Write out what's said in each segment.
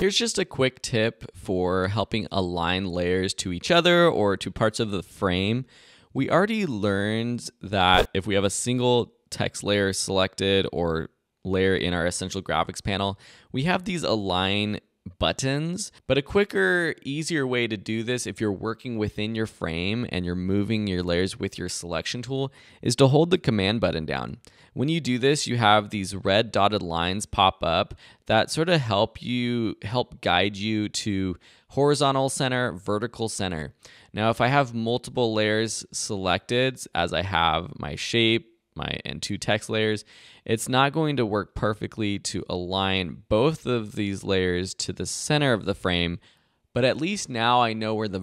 Here's just a quick tip for helping align layers to each other or to parts of the frame. We already learned that if we have a single text layer selected or layer in our Essential Graphics panel, we have these align buttons, but a quicker, easier way to do this if you're working within your frame and you're moving your layers with your selection tool is to hold the command button down. When you do this, you have these red dotted lines pop up that sort of help guide you to horizontal center, vertical center. Now, if I have multiple layers selected, as I have my shape, and two text layers, it's not going to work perfectly to align both of these layers to the center of the frame, but at least now I know where the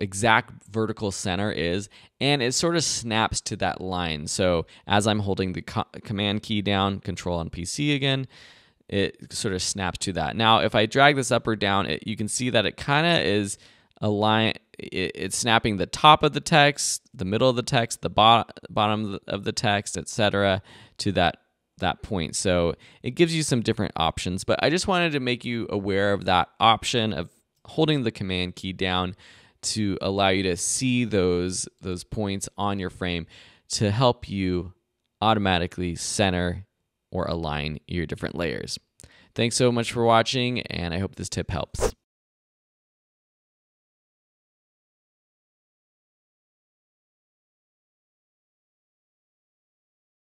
exact vertical center is, and it sort of snaps to that line. So as I'm holding the command key down, control on PC again, it sort of snaps to that. Now, if I drag this up or down, you can see that it kind of is aligned. It's snapping the top of the text, the middle of the text, the bottom of the text, etc., to that point. So it gives you some different options, but I just wanted to make you aware of that option of holding the command key down to allow you to see those points on your frame to help you automatically center or align your different layers. Thanks so much for watching, and I hope this tip helps.